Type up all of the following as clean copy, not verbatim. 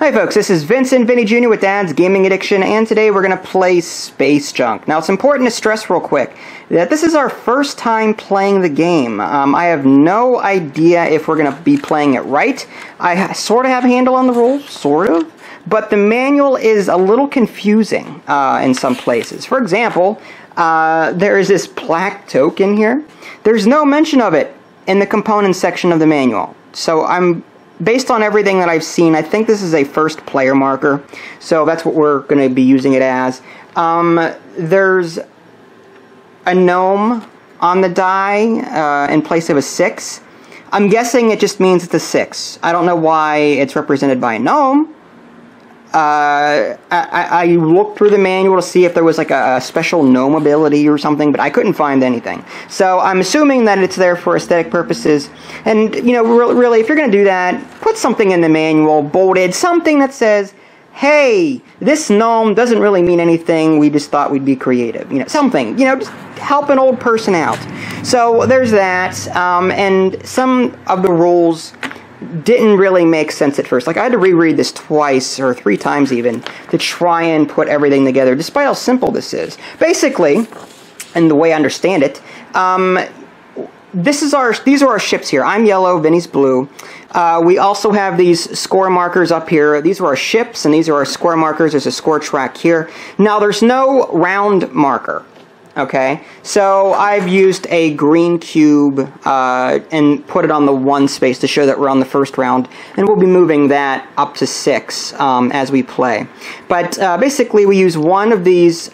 Hi folks, this is Vinnie Jr with Dad's Gaming Addiction, and today we're going to play Space Junk. Now, it's important to stress real quick that this is our first time playing the game. I have no idea if we're going to be playing it right. I sort of have a handle on the rules, sort of, but the manual is a little confusing in some places. For example, there is this plaque token here. There's no mention of it in the components section of the manual, so based on everything that I've seen, I think this is a first player marker, so that's what we're going to be using it as. There's a gnome on the die in place of a 6. I'm guessing it just means it's a 6. I don't know why it's represented by a gnome. I looked through the manual to see if there was like a special gnome ability or something, but I couldn't find anything. So I'm assuming that it's there for aesthetic purposes. And, you know, really, if you're going to do that, put something in the manual, bolded, something that says, hey, this gnome doesn't really mean anything, we just thought we'd be creative. You know, something, you know, just help an old person out. So there's that, and some of the rules didn't really make sense at first. Like, I had to reread this twice or 3 times even to try and put everything together, despite how simple this is. Basically, and the way I understand it, these are our ships here. I'm yellow, Vinny's blue. We also have these score markers up here. These are our ships, and these are our score markers. There's a score track here. Now, there's no round marker. Okay, so I've used a green cube and put it on the 1 space to show that we're on the first round, and we'll be moving that up to 6 as we play. But basically, we use one of these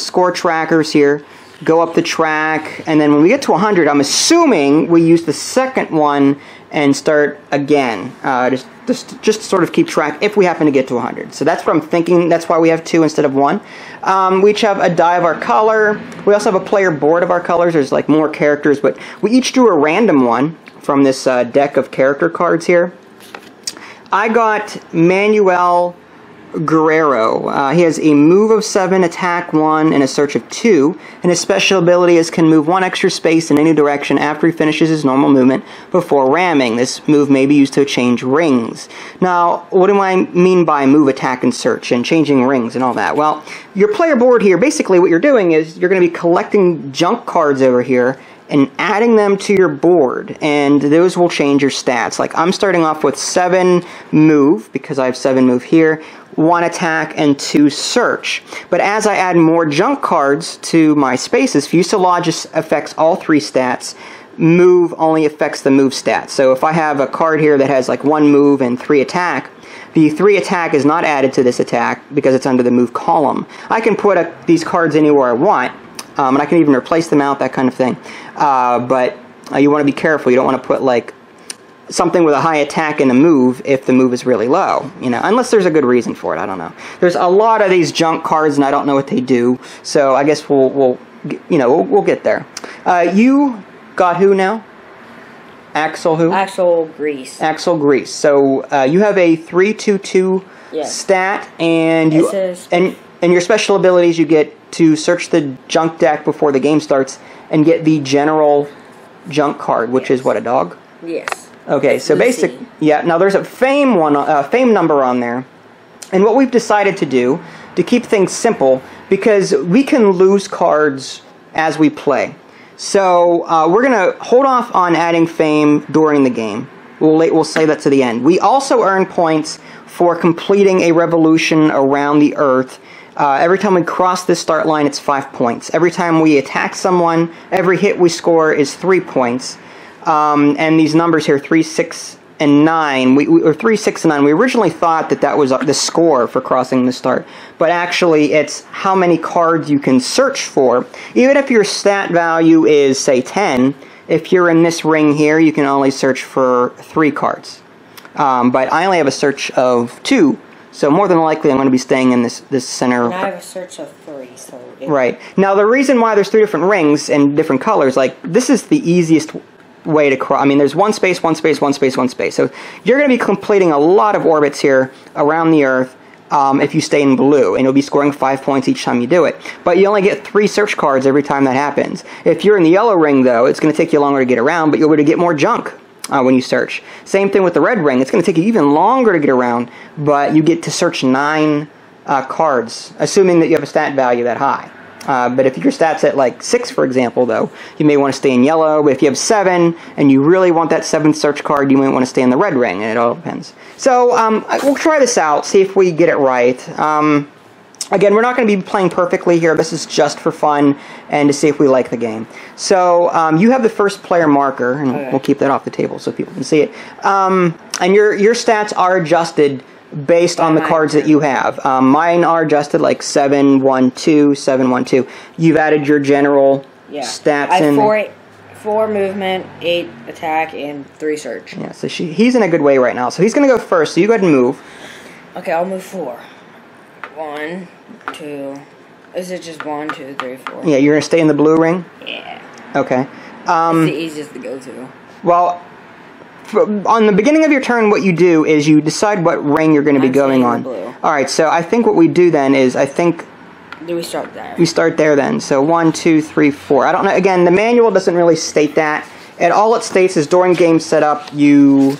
score trackers here, go up the track, and then when we get to 100, I'm assuming we use the second one and start again, just to sort of keep track if we happen to get to 100. So that's what I'm thinking. That's why we have 2 instead of 1. We each have a die of our color. We also have a player board of our colors. There's like more characters, but we each drew a random one from this deck of character cards here. I got Manuel Guerrero. He has a move of 7, attack 1, and a search of 2, and his special ability is can move 1 extra space in any direction after he finishes his normal movement before ramming. This move may be used to change rings. Now, what do I mean by move, attack, and search, and changing rings and all that? Well, your player board here, basically what you're doing is you're going to be collecting junk cards over here and adding them to your board, and those will change your stats. Like, I'm starting off with 7 move, because I have 7 move here, 1 attack, and 2 search. But as I add more junk cards to my spaces, fuselage affects all 3 stats. Move only affects the move stat. So if I have a card here that has like 1 move and 3 attack, the 3 attack is not added to this attack because it's under the move column. I can put these cards anywhere I want, and I can even replace them out, that kind of thing. But you want to be careful. You don't want to put like something with a high attack in a move if the move is really low, you know, unless there's a good reason for it. I don't know. There's a lot of these junk cards, and I don't know what they do, so I guess we'll get there. You got who now? Axel who? Axel Grease. Axel Grease. So you have a 3-2-2 stat, and you and your special abilities, you get to search the junk deck before the game starts and get the general junk card, which is what, a dog? Yes. Okay, so basically, yeah, now there's a fame number on there, and what we've decided to do, to keep things simple, because we can lose cards as we play, so we're going to hold off on adding fame during the game. We'll save that to the end. We also earn points for completing a revolution around the Earth. Every time we cross this start line, it's 5 points. Every time we attack someone, every hit we score is 3 points. And these numbers here, 3, 6, and 9, or 3, 6, and 9. We originally thought that that was the score for crossing the start, but actually, it's how many cards you can search for. Even if your stat value is, say, 10, if you're in this ring here, you can only search for 3 cards. But I only have a search of 2. So more than likely, I'm going to be staying in this center. And I have a search of 3, so... Right. Now, the reason why there's 3 different rings and different colors, like, this is the easiest way to cross. I mean, there's 1 space, 1 space, 1 space, 1 space. So you're going to be completing a lot of orbits here around the Earth if you stay in blue, and you'll be scoring 5 points each time you do it. But you only get 3 search cards every time that happens. If you're in the yellow ring, though, it's going to take you longer to get around, but you'll be able to get more junk. when you search. Same thing with the red ring. It's going to take you even longer to get around, but you get to search 9 cards, assuming that you have a stat value that high. But if your stat's at like 6, for example, though, you may want to stay in yellow. But if you have 7 and you really want that 7th search card, you may want to stay in the red ring, and it all depends. So we'll try this out, see if we get it right. Again, we're not going to be playing perfectly here. This is just for fun and to see if we like the game. So you have the first player marker, and we'll keep that off the table so people can see it. And your stats are adjusted based on the cards that you have. Mine are adjusted like 7-1-2, 7-1-2. You've added your general stats in. 4 movement, 8 attack, and 3 search. Yeah, so he's in a good way right now. So he's going to go first. So you go ahead and move. Okay, I'll move 4. 1, 2. Is it just 1, 2, 3, 4? Yeah, you're gonna stay in the blue ring. Yeah. Okay. It's the easiest to go to. Well, on the beginning of your turn, what you do is you decide what ring you're going to be going on. Blue. All right. So I think what we do then is Do we start there? We start there then. So 1, 2, 3, 4. I don't know. Again, the manual doesn't really state that. And all it states is during game setup, you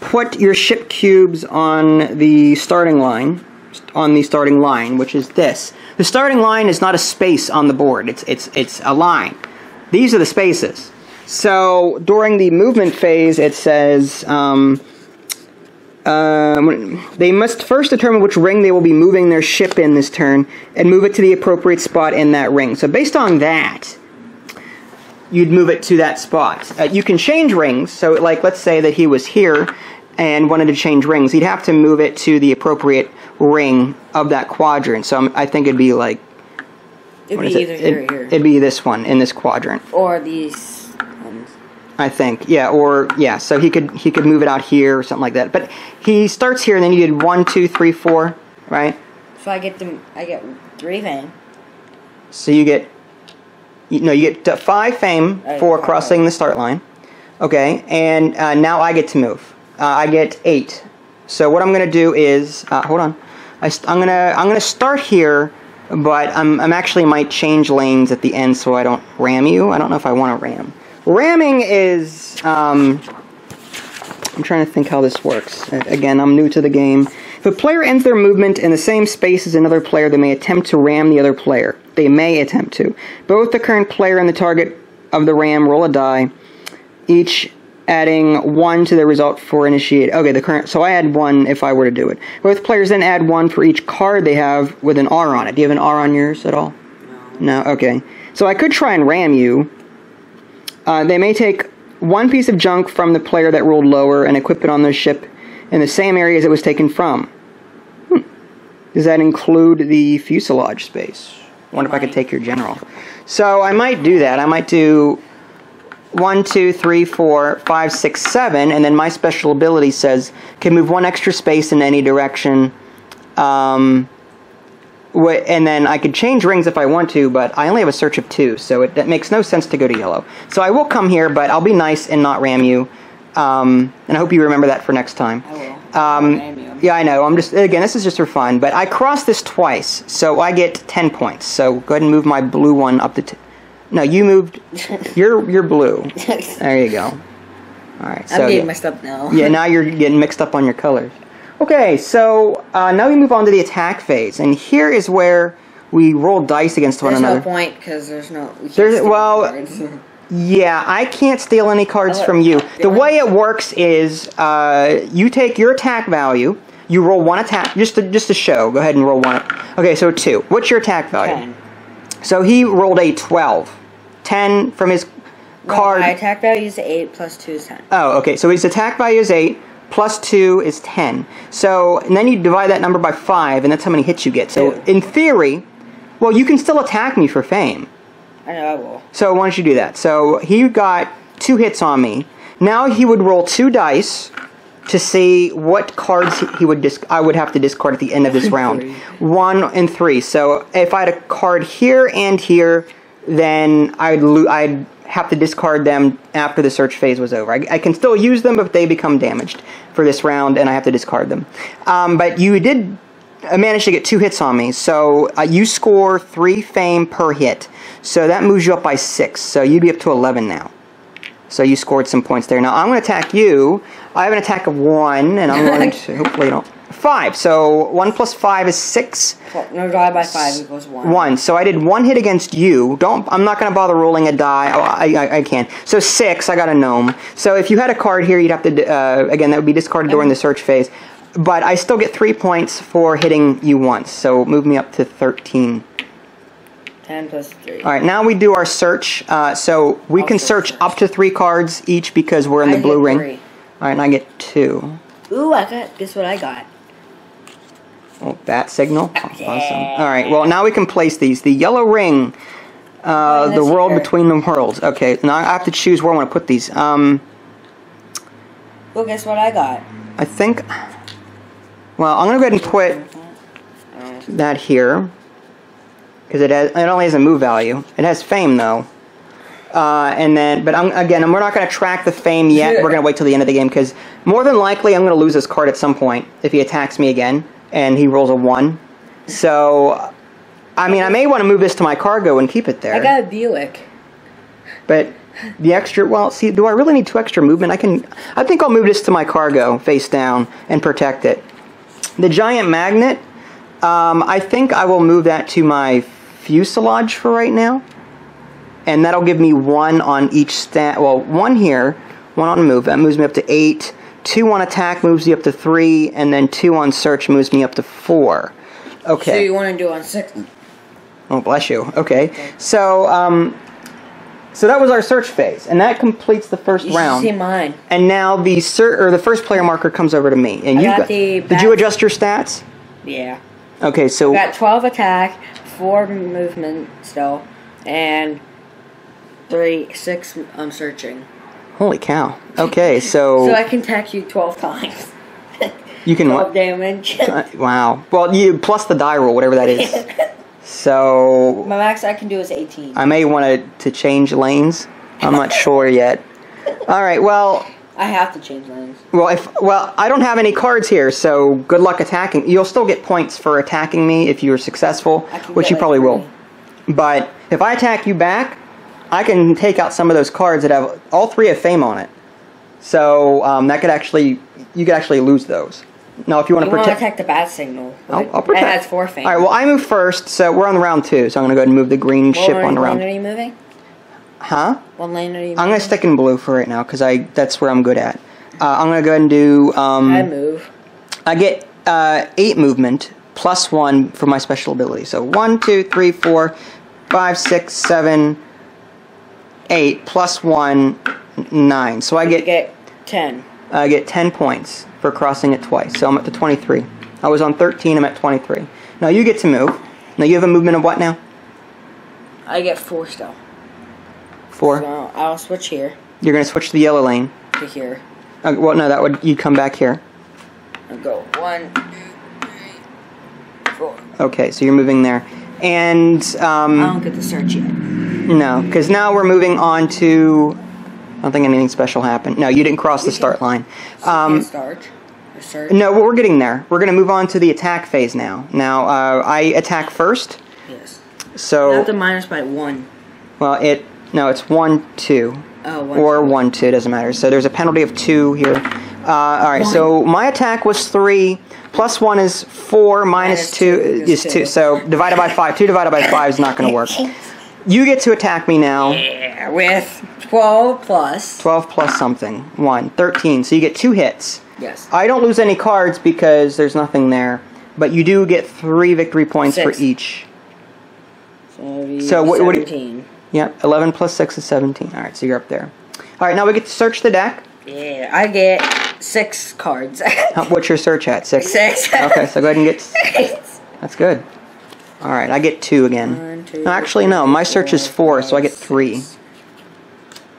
put your ship cubes on the starting line, which is this. The starting line is not a space on the board. It's a line. These are the spaces. So during the movement phase, it says they must first determine which ring they will be moving their ship in this turn and move it to the appropriate spot in that ring. So based on that, you'd move it to that spot. You can change rings, so like let's say that he was here and wanted to change rings. He'd have to move it to the appropriate ring of that quadrant. So I think it'd be like... It'd be either here or here. It'd be this one, in this quadrant. Or these ones. I think, yeah, or, yeah, so he could move it out here or something like that. But he starts here and then you did 1, 2, 3, 4, right? So I get 3 fame. So you get... No, you get 5 fame for crossing the start line. Okay, and now I get to move. I get 8. So what I'm going to do is, hold on, I'm gonna start here, but I'm actually might change lanes at the end so I don't ram you. I don't know if I want to ram. Ramming is, I'm trying to think how this works. Again, I'm new to the game. If a player ends their movement in the same space as another player, they may attempt to ram the other player. They may attempt to. Both the current player and the target of the ram roll a die, each adding 1 to the result for initiate. Okay, so I add 1 if I were to do it. Both players then add 1 for each card they have with an R on it. Do you have an R on yours at all? No. No? Okay. So I could try and ram you. They may take 1 piece of junk from the player that rolled lower and equip it on their ship in the same areas it was taken from. Does that include the fuselage space? I wonder if I could take your general. So I might do that. I might do 1, 2, 3, 4, 5, 6, 7, and then my special ability says can move 1 extra space in any direction. And then I could change rings if I want to, but I only have a search of 2, so that makes no sense to go to yellow. So I will come here, but I'll be nice and not ram you. And I hope you remember that for next time. I will. Yeah, I know. I'm just, again, this is just for fun. But I crossed this twice, so I get 10 points. So go ahead and move my blue one up to... No, you moved... you're blue. There you go. All right. So I'm getting mixed up now. Yeah, now you're getting mixed up on your colors. Okay, so now we move on to the attack phase. And here is where we roll dice against one another. There's no point, because there's no... Well... Yeah, I can't steal any cards from you. The way it works is you take your attack value, you roll 1 attack, just to show. Go ahead and roll 1. Okay, so 2. What's your attack value? 10. So he rolled a 12. 10 from his card. No, my attack value is 8, plus 2 is 10. Oh, okay, so his attack value is 8, plus 2 is 10. So, and then you divide that number by 5, and that's how many hits you get. So, in theory, well, you can still attack me for fame. I know I will. So why don't you do that? So he got 2 hits on me. Now he would roll 2 dice to see what cards he would I would have to discard at the end of this round. 1 and 3. So if I had a card here and here, then I'd have to discard them after the search phase was over. I can still use them, but they become damaged for this round, and I have to discard them. But you did... I managed to get 2 hits on me, so you score 3 fame per hit. So that moves you up by 6, so you'd be up to 11 now. So you scored some points there. Now I'm going to attack you. I have an attack of 1, and I'm going to hopefully don't. 5. So 1 plus 5 is 6. No, die by 5 equals 1. 1. So I did 1 hit against you. Don't. I'm not going to bother rolling a die. Oh, I can. So 6. I got a gnome. So if you had a card here, you'd have to. Again, that would be discarded during the search phase. But I still get 3 points for hitting you once. So move me up to 13. 10 plus 3. Alright, now we do our search. So we can search up to 3 cards each because we're in the blue ring. Alright, and I get 2. Ooh, I got, guess what I got? Oh, that signal? Oh, yeah. Awesome. Alright, well now we can place these. The yellow ring, the world between the worlds. Okay, now I have to choose where I want to put these. Well, guess what I got? I think, well, I'm going to go ahead and put that here. Because it only has a move value. It has fame though, and then. But we're not going to track the fame yet. We're going to wait till the end of the game because more than likely I'm going to lose this card at some point if he attacks me again and he rolls a 1. So, I mean, I may want to move this to my cargo and keep it there. I got a Buick. But the extra. Well, see, do I really need 2 extra movement? I think I'll move this to my cargo face down and protect it. The giant magnet. I think I will move that to my fuselage for right now, and that'll give me 1 on each stat. Well, 1 here, 1 on move. That moves me up to 8. 2 on attack moves me up to 3, and then 2 on search moves me up to 4. Okay. So you want to do on 6? Oh, bless you. Okay. So, so that was our search phase, and that completes the first round. You should see mine. And now the first player marker comes over to me, and did you adjust your stats? Yeah. Okay, so... I got 12 attack, 4 movement still, and 6 I'm searching. Holy cow. Okay, so... so I can attack you 12 times. You can... 12 damage. Wow. Well, you plus the die roll, whatever that is. So... my max I can do is 18. I may want to change lanes. I'm not sure yet. Alright, well... I have to change lanes. Well, I don't have any cards here, so good luck attacking. You'll still get points for attacking me if you're successful, which you probably will. But if I attack you back, I can take out some of those cards that have all 3 have fame on it. So that could actually lose those. Now, if you want to protect the bad signal, I'll protect. It has 4 fame. All right. Well, I move first, so we're on round 2. So I'm going to go ahead and move the green ship on the round. What are you moving? Huh? What lane are you moving? I'm going to stick in blue for right now because that's where I'm good at. I'm going to go ahead and do... I move. I get 8 movement plus 1 for my special ability. So 1, 2, 3, 4, 5, 6, 7, 8 plus 1, 9. So I get... 10. I get 10 points for crossing it twice. So I'm up to 23. I was on 13. I'm at 23. Now you get to move. Now you have a movement of what now? I get 4 still. 4. So I'll switch here. You're going to switch the yellow lane. To here. Okay, well, no, you come back here. I'll go 1, 2, 3, 4. Okay, so you're moving there. And, I don't get to search yet. No, because now we're moving on to... I don't think anything special happened. No, you didn't cross the start line. No, well, we're getting there. We're going to move on to the attack phase now. Now, I attack first. Yes. So... not the minus by 1. Well, it... no, it's 1, 2. Oh, 1, 2 doesn't matter. So there's a penalty of 2 here. All right. 1. So my attack was 3. Plus 1 is 4. Minus two is two. So divided by 5. 2 divided by 5 is not going to work. You get to attack me now. Yeah, with 12 plus. 12 plus something. 13. So you get 2 hits. Yes. I don't lose any cards because there's nothing there, but you do get 3 victory points for each. So what? 17. Yep, 11 plus 6 is 17. Alright, so you're up there. Alright, now we get to search the deck. Yeah, I get 6 cards. What's your search at? 6? 6. Okay, so go ahead and get 6. That's good. Alright, I get 2 again. 1, 2, no, actually, no, my search is 4, so I get 3.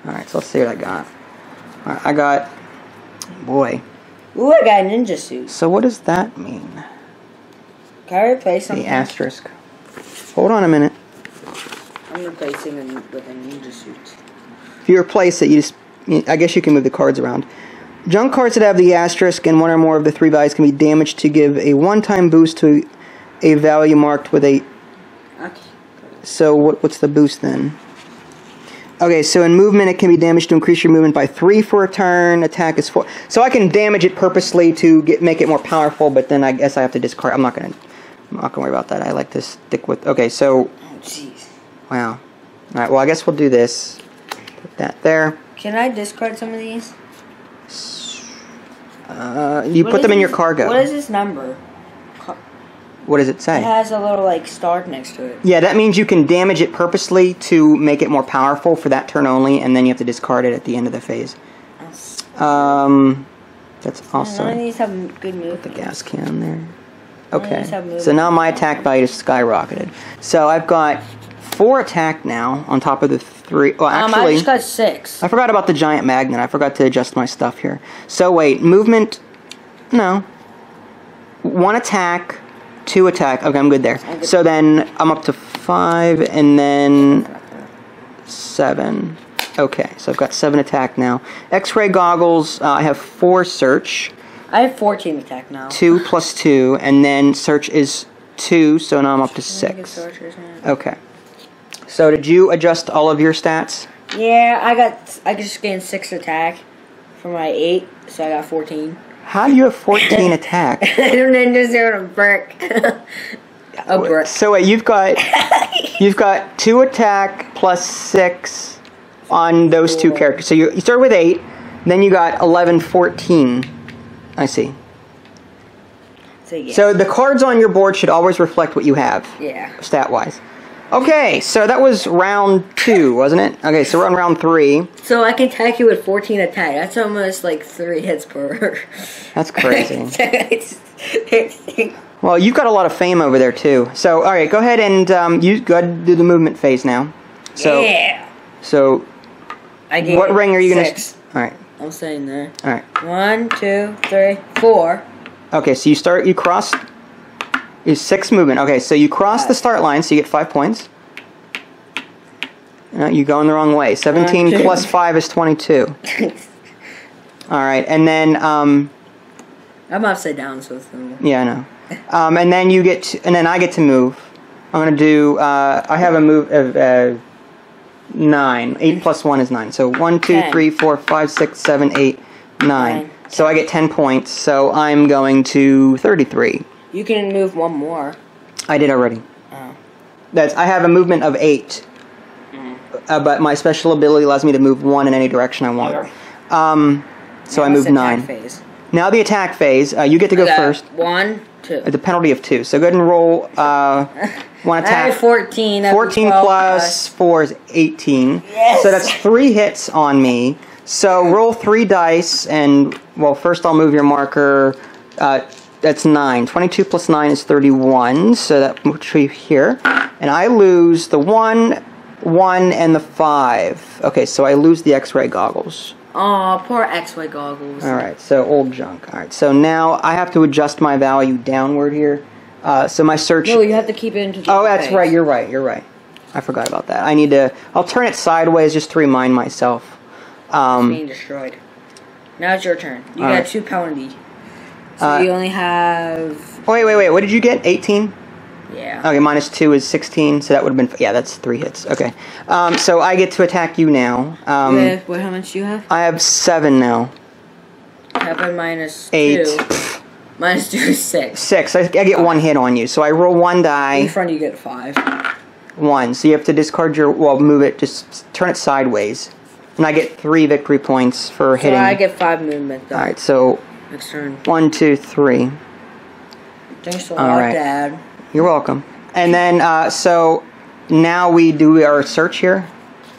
Alright, so let's see what I got. Alright, I got... boy. Ooh, I got a ninja suit. So what does that mean? Can I replace something? The asterisk. Hold on a minute. I'm replacing it with a ninja suit. If you replace it, I guess you can move the cards around. Junk cards that have the asterisk and 1 or more of the 3 values can be damaged to give a one-time boost to a value marked with a... Okay. So what's the boost then? Okay, so in movement, it can be damaged to increase your movement by 3 for a turn. Attack is 4. So I can damage it purposely to make it more powerful, but then I guess I have to discard. I'm not gonna worry about that. I like to stick with. Okay, so. Jeez. Wow. All right. Well, I guess we'll do this. Put that there. Can I discard some of these? You put them in your cargo. What is this number? What does it say? It has a little, like, star next to it. Yeah, that means you can damage it purposely to make it more powerful for that turn only, and then you have to discard it at the end of the phase. That's awesome. None of these have good movement. Put the gas can there. Okay, so now my attack value is skyrocketed. So I've got 4 attack now on top of the 3. Well, actually, I just got 6. I forgot about the giant magnet. I forgot to adjust my stuff here. So wait, movement. No. 1 attack. 2 attack. Okay, I'm good there. So then I'm up to 5 and then 7. Okay, so I've got 7 attack now. X-ray goggles. I have 4 search. I have 14 attack now. 2 plus 2, and then search is 2. So now I'm up to 6. Okay. So did you adjust all of your stats? Yeah, I just gained 6 attack from my 8, so I got 14. How do you have 14 attack? I don't understand a brick. A brick. So wait, you've got 2 attack plus 6 on those 2 characters. So you start with 8, then you got 11, 14. I see. So, yeah. So the cards on your board should always reflect what you have. Yeah. Stat wise. Okay, so that was round 2, wasn't it? Okay, so we're on round 3. So I can attack you with 14 attack. That's almost like 3 hits per. That's crazy. Well, you've got a lot of fame over there too. So, all right, go ahead and go ahead and do the movement phase now. So, yeah. So, what ring are you gonna? 6. All right. I'm staying there. All right. 1, 2, 3, 4. Okay, so you cross. Is 6 movement. Okay, so you cross the start line, so you get 5 points. No, you're going the wrong way. 17 plus 5 is 22. Alright, and then... I'm upside down, so it's... Yeah, I know. And then you get... and then I get to move. I'm going to do... I have a move of 9. 8 plus 1 is 9. So 1, 2, 3, 4, 5, 6, 7, 8, 9. So I get 10 points, so I'm going to 33. You can move 1 more. I did already. Oh. I have a movement of 8. But my special ability allows me to move 1 in any direction I want. So I moved 9. Phase. Now the attack phase. You get to go first. 1, 2. With a penalty of 2. So go ahead and roll 1 attack. I have 14. 14 plus 4 is 18. Yes. So that's 3 hits on me. So roll 3 dice and, well, first I'll move your marker... that's 9. 22 plus 9 is 31, so that which we here. And I lose the 1, 1, and the 5. Okay, so I lose the X-ray goggles. Aw, poor X-ray goggles. Alright, so old junk. Alright, so now I have to adjust my value downward here. So my search... No, you have to keep it into the... Oh, that's phase. Right, you're right. I forgot about that. I need to... I'll turn it sideways just to remind myself. It's being destroyed. Now it's your turn. You got 2 penalty. So you only have... Oh, wait, what did you get? 18? Yeah. Okay, minus 2 is 16, so that would have been... Yeah, that's 3 hits. Okay. So I get to attack you now. How much do you have? I have 7 now. Have minus 8. 2. Minus 2 is 6. 6. I get 1 hit on you, so I roll 1 die. In front you get 5. 1. So you have to discard your... Well, move it. Just turn it sideways. And I get 3 victory points for hitting. So I get 5 movement, though. All right, so... Next turn. 1, 2, 3. Thanks a lot, Dad. You're welcome. And then, so now we do our search here.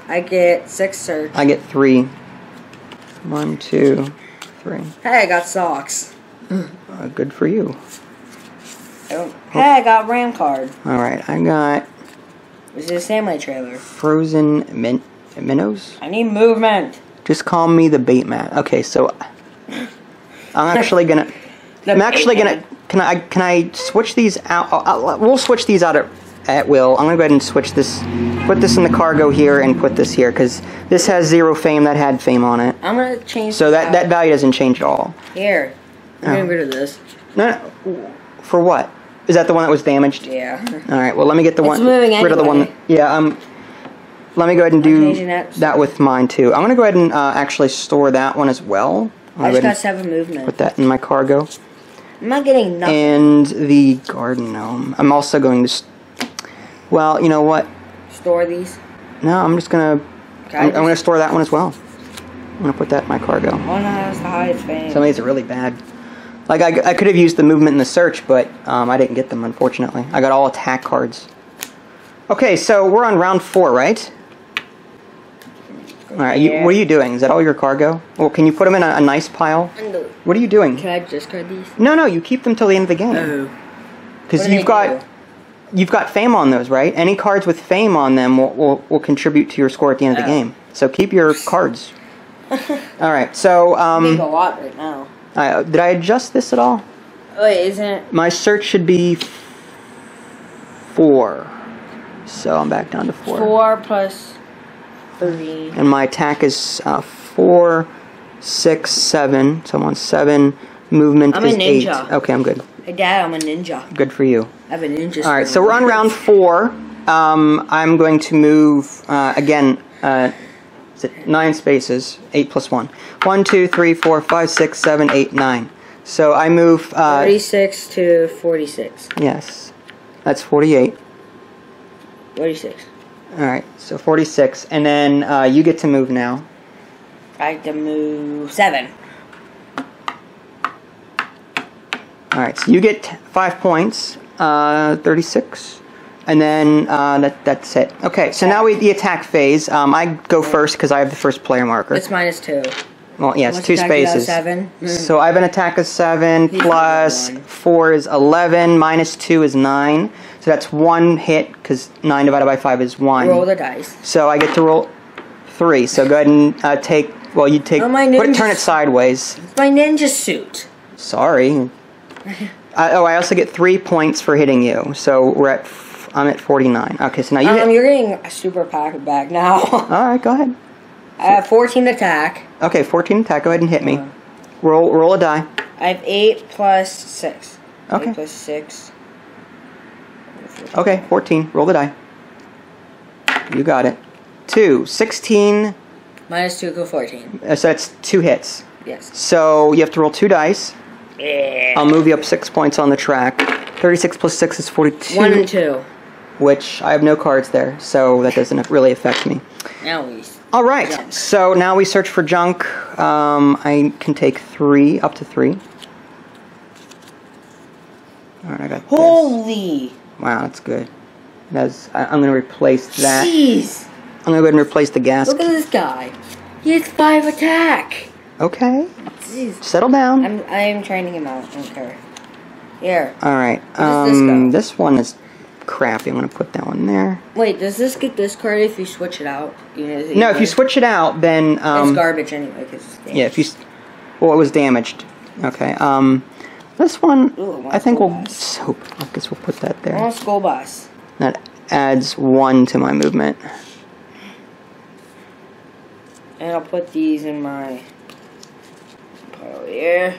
I get 6 search. I get 3. 1, 2, 3. Hey, I got socks. Good for you. Hey, I got RAM card. All right, I got. This is a semi trailer. Frozen minnows. I need movement. Just call me the bait man. Okay, so. I'm actually gonna. Can I switch these out? We'll switch these out at will. I'm gonna go ahead and switch this. Put this in the cargo here and put this here because this has 0 fame. That had fame on it. I'm gonna change. So that value doesn't change at all. Here, I'm getting rid of this. No. For what? Is that the one that was damaged? Yeah. All right. Well, let me get the one. It's moving anyway. Rid of the one. Yeah. Let me go ahead and do that with mine too. I'm going to go ahead and actually store that one as well. I just got 7 movement. Put that in my cargo. I'm not getting nothing. And the garden gnome. I'm also going to... Well, you know what? Store these? No, I'm just going to... I'm going to store that one as well. I'm going to put that in my cargo. One has the highest fame. Some of these are really bad. Like, I could have used the movement in the search, but I didn't get them, unfortunately. I got all attack cards. Okay, so we're on round 4, right? All right, you, what are you doing? Is that all your cargo? Well, can you put them in a nice pile? What are you doing? Can I discard these? No, no, you keep them till the end of the game. Because you've got fame on those, right? Any cards with fame on them will contribute to your score at the end of the game. So keep your cards. All right, so I make a lot right now. Did I adjust this at all? Wait, isn't my search should be 4? So I'm back down to 4. 4 plus 3. And my attack is 4, 6, 7. So I'm on 7. Movement is 8. I'm a ninja. Okay, I'm good. Hey, Dad, I'm a ninja. Good for you. I have a ninja. All right, so we're on round 4. I'm going to move again. Is it 9 spaces? 8 plus 1. 1, 2, 3, 4, 5, 6, 7, 8, 9. So I move 36 to 46. Yes, that's 48. 46. All right, so 46, and then you get to move now. I have to move 7. All right, so you get 5 points, 36, and then that's it. Okay, so now we the attack phase. I go first because I have the first player marker. It's -2. Well, yeah, it's 2 spaces. 7. Mm. So I have an attack of 7 plus 4 is 11, minus 2 is 9. So that's 1 hit, because 9 divided by 5 is 1. Roll the dice. So I get to roll 3. So go ahead and take... Well, you take... Oh, turn it sideways. It's my ninja suit. Sorry. Oh, I also get 3 points for hitting you. So we're at... I'm at 49. Okay, so now you hit... You're getting a super pocket bag now. All right, go ahead. I have 14 attack. Okay, 14 attack. Go ahead and hit me. Roll a die. I have 8 plus 6. Okay. 8 plus 6... 14. Okay, 14. Roll the die. You got it. 2. 16. Minus 2 go 14. So that's 2 hits. Yes. So you have to roll 2 dice. Yeah. I'll move you up 6 points on the track. 36 plus 6 is 42. 1 and 2. Which, I have no cards there, so that doesn't really affect me. Now we... Alright, so now we search for junk. I can take 3, up to 3. Alright, I got this. Wow, that's good. That's, I'm going to replace that. Jeez! I'm going to go ahead and replace the gas. Look at this guy. He has 5 attack. Okay. Jeez. Settle down. I am training him out. I don't care. Here. Alright. This one is crappy. I'm going to put that one there. Wait, does this get discarded if you switch it out? No, if you switch it out, then... it's garbage anyway, because it's damaged. Yeah, if you... Well, it was damaged. Okay, this one, ooh, I think I guess we'll put that there. I want a school bus. That adds 1 to my movement. And I'll put these in my pile here.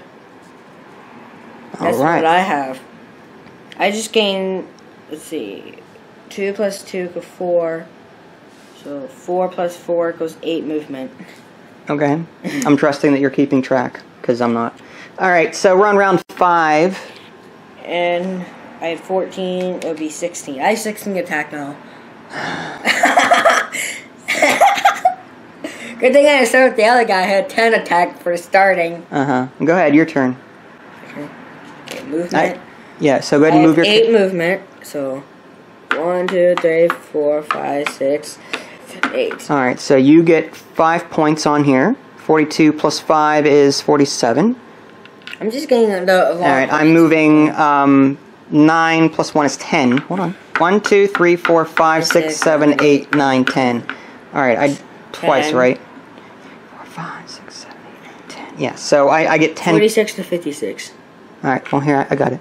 That's what I have. I just gained, let's see, 2 plus 2 equals 4. So 4 plus 4 equals 8 movement. Okay. I'm trusting that you're keeping track, because I'm not. All right, so we're on round 5. And I had 14. It would be 16. I have 16 attack now. Good thing I started with the other guy. I had 10 attack for starting. Go ahead. Your turn. Okay, movement. Yeah, so go ahead and move your... 8 movement. So 1, 2, 3, 4, 5, 6, 8. All right, so you get 5 points on here. 42 plus 5 is 47. I'm just getting the... Alright, I'm moving 9 plus 1 is 10. Hold on. 1, 2, 3, 4, 5, 6, 7, 8, 9, 10. Alright, twice, right? 4, 5, 6, 7, 8, 9, 10. Yeah, so I get 10. 46 to 56. Alright, well here, I got it.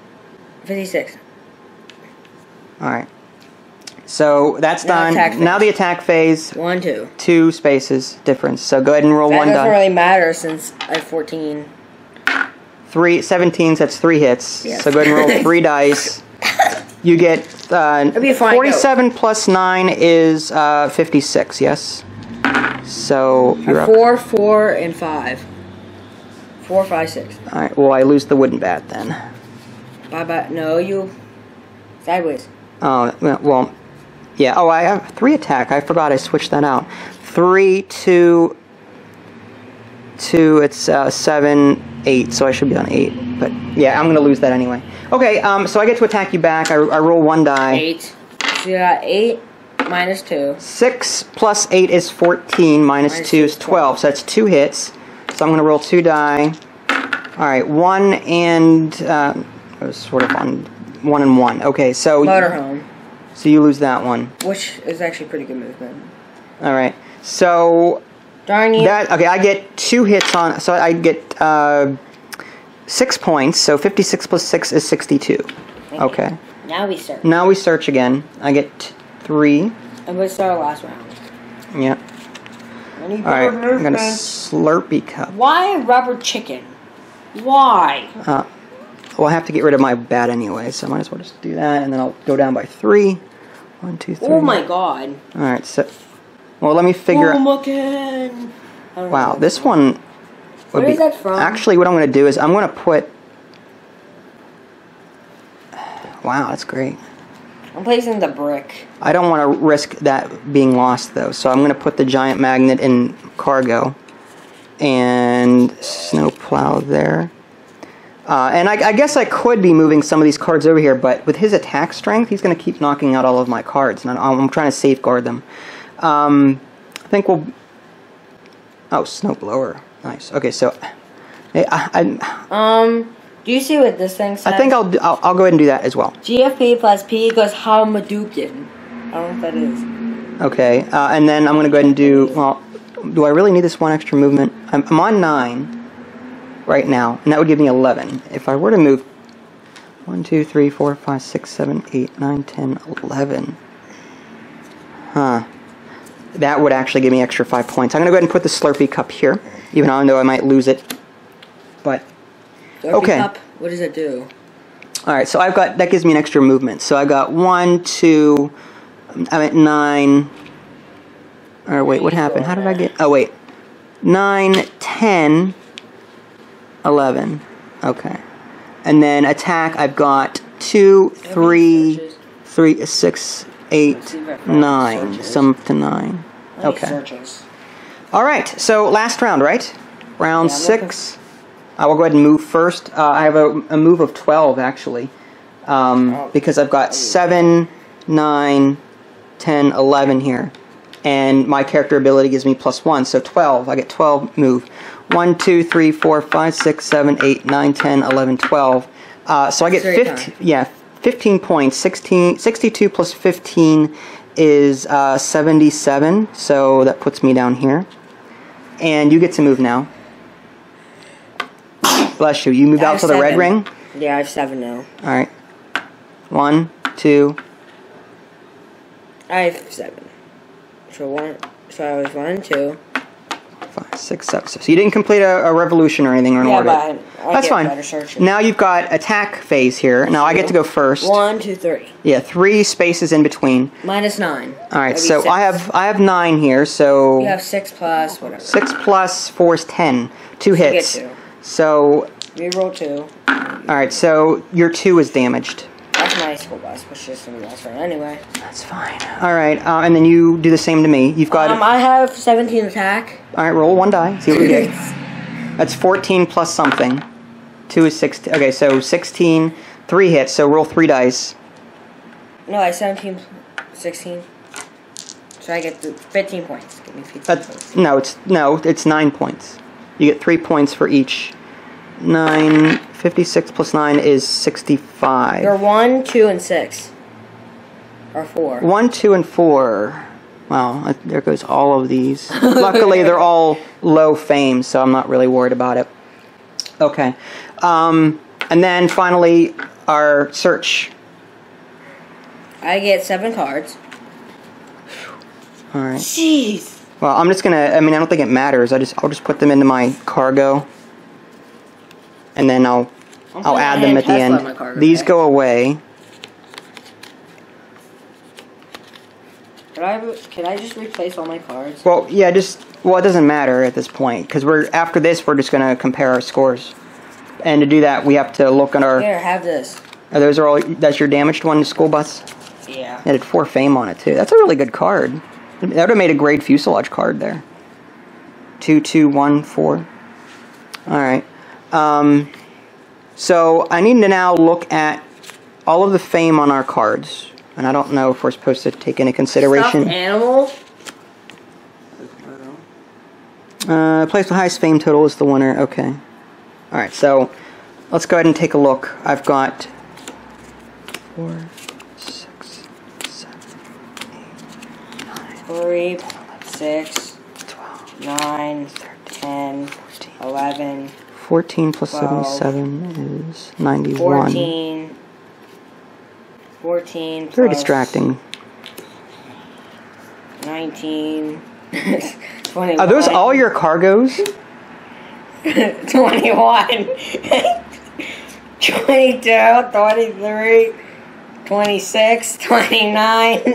56. Alright. So that's done. Now the attack phase. 1, 2. 2 spaces difference. So go ahead and roll 1 die. That doesn't really matter since I have 14... 17, so that's 3 hits. Yes. So go ahead and roll 3 dice. You get 47 note. Plus 9 is 56, yes? So you're 4, up. 4, and 5. 4, 5, 6. Alright, well, I lose the wooden bat then. Bye-bye. No, you... Sideways. Oh, well... Yeah, oh, I have 3 attack. I forgot I switched that out. 3, 2... 2, it's 7, 8, so I should be on 8. But, yeah, I'm going to lose that anyway. Okay, so I get to attack you back. I roll 1 die. 8. So you got 8 minus 2. 6 plus 8 is 14, minus 2 is 12. So that's 2 hits. So I'm going to roll 2 die. Alright, 1 and... I was sort of on 1 and 1. Okay, so... Motorhome. So you lose that one. Which is actually pretty good movement. Alright, so... Darn you. That, okay, I get 2 hits on... So I get 6 points, so 56 plus 6 is 62. Okay. Now we search. Now we search again. I get 3. And we start our last round. Yeah. Alright, I'm going to Slurpee Cup. Why rubber chicken? Why? Well, I have to get rid of my bat anyway, so I might as well just do that, and then I'll go down by 3. 1, 2, 3. Oh my god. Alright, so... Well, let me figure out... Wow, this one would be... Where is that from? Actually, what I'm going to do is I'm going to put... Wow, that's great. I'm placing the brick. I don't want to risk that being lost, though, so I'm going to put the giant magnet in cargo. And snowplow there. And I guess I could be moving some of these cards over here, but with his attack strength, he's going to keep knocking out all of my cards, and I'm trying to safeguard them. I think we'll... Oh, snowblower. Nice. Okay, so... Do you see what this thing says? I think I'll go ahead and do that as well. GFP plus P equals Hamadukin. I don't know what that is. Okay, and then I'm going to go ahead and do... Well, do I really need this one extra movement? I'm on 9 right now, and that would give me 11. If I were to move 1, 2, 3, 4, 5, 6, 7, 8, 9, 10, 11... Huh. That would actually give me extra 5 points. I'm going to go ahead and put the Slurpee Cup here, even though I might lose it. But... Slurpee okay. Cup, what does it do? Alright, so I've got... That gives me an extra movement. So I've got 1, 2... I'm at 9... Alright, wait, what happened? How did I get... Oh, wait. 9, 10, 11. Okay. And then attack, I've got 2, 3, 6, 8, 9. Sum to 9. Okay. Alright, so last round, right? Round 6. I will go ahead and move first. I have a move of 12, actually. Because I've got 7, 9, 10, 11 here. And my character ability gives me plus 1, so 12. I get 12 move. 1, 2, 3, 4, 5, 6, 7, 8, 9, 10, 11, 12. So I get 15, yeah, 15 points. 62 plus 15 is 77, so that puts me down here. And you get to move now. Bless you. You move out to the red ring? Yeah, I have 7 now. Alright. 1, 2. I have 7. So I was 1 and 2. 5, 6, 7. So you didn't complete a revolution or anything or an order. But that's fine. Now you've got attack phase here. Now I get to go first. 1, 2, 3. Yeah, 3 spaces in between. Minus 9. All right, so I have 9 here. So you have 6 plus whatever. 6 plus 4 is 10. 2 hits. You get 2. So you roll 2. All right, so your 2 is damaged. That's my school bus, which is somebody else right anyway. That's fine. Alright, and then you do the same to me. You've got... I have 17 attack. Alright, roll 1 die. See what we get. That's 14 plus something. 2 is 16. Okay, so 16. 3 hits, so roll 3 dice. No, I have 17, 16. So I get 15 points. Give me 15 points. No, it's 9 points. You get 3 points for each. 9... 56 plus 9 is 65. You're 1, 2, and 6. Or 4. 1, 2, and 4. Wow, there goes all of these. Luckily, they're all low fame, so I'm not really worried about it. Okay. And then, finally, our search. I get 7 cards. All right. Jeez. Well, I'm just going to... I mean, I don't think it matters. I'll just put them into my cargo. And then I'll add them at the end. These go away. Can I just replace all my cards? Well, yeah, well, it doesn't matter at this point, because after this, we're just going to compare our scores. And to do that, we have to look at our... Here, have this. Those are all... That's your damaged one, the school bus? Yeah. It had 4 fame on it, too. That's a really good card. That would have made a great fuselage card there. 2, 2, 1, 4. Alright. So, I need to now look at all of the fame on our cards. And I don't know if we're supposed to take into consideration... Stuffed animal? Place with the highest fame total is the winner. Okay. Alright, so let's go ahead and take a look. I've got 4, 6, 7, 8, 9, 3, 6, 9, 10, 11. 14 plus 12, 77 is 91. 14 plus... Very distracting. 19... 21. Are those all your cargoes? 21. 22. 23. 26. 29. 30.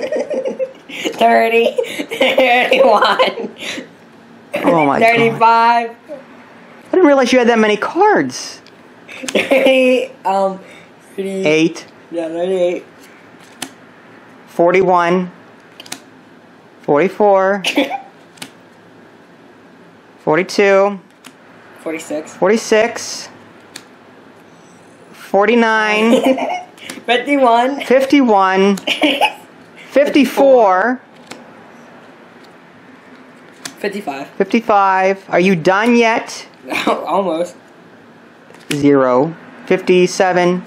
31. Oh my 35. God. I didn't realize you had that many cards. 38. Yeah, 38. 41. 44. 42. 46. 46. 49. 51. 51. 54. 55. 55. Are you done yet? Almost. 0. 57.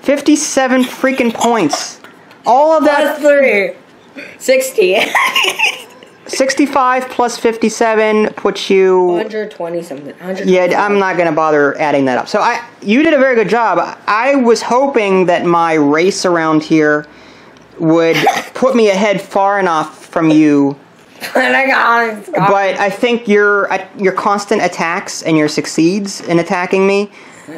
57 freaking points. All of that. Plus 3. 60. 65 plus 57 puts you... 120 something. 120. Yeah, I'm not going to bother adding that up. So you did a very good job. I was hoping that my race around here would put me ahead far enough from you. But I think your constant attacks and your succeeds in attacking me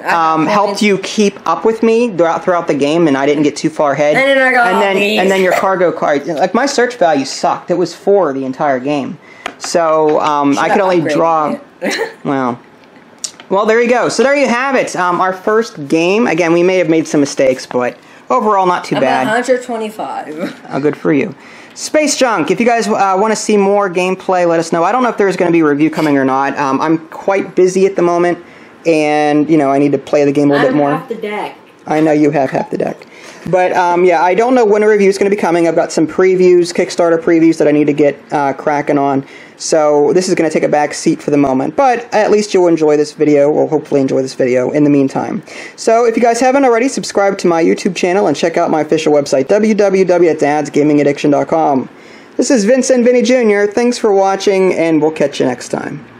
helped you keep up with me throughout the game, and I didn't get too far ahead. And then your cargo card, like my search value sucked. It was 4 the entire game, so I could only draw. Well, there you go. So there you have it. Our first game. Again, we may have made some mistakes, but overall, not too bad. 125. Oh, good for you. Space Junk, if you guys want to see more gameplay, let us know. I don't know if there's going to be a review coming or not. I'm quite busy at the moment, and, you know, I need to play the game a little bit more. I have half the deck. I know you have half the deck. But, yeah, I don't know when a review is going to be coming. I've got some previews, Kickstarter previews that I need to get cracking on. So this is going to take a back seat for the moment. But at least you'll enjoy this video, or hopefully enjoy this video in the meantime. So if you guys haven't already, subscribe to my YouTube channel and check out my official website, www.dadsgamingaddiction.com. This is Vinnie Jr. Thanks for watching, and we'll catch you next time.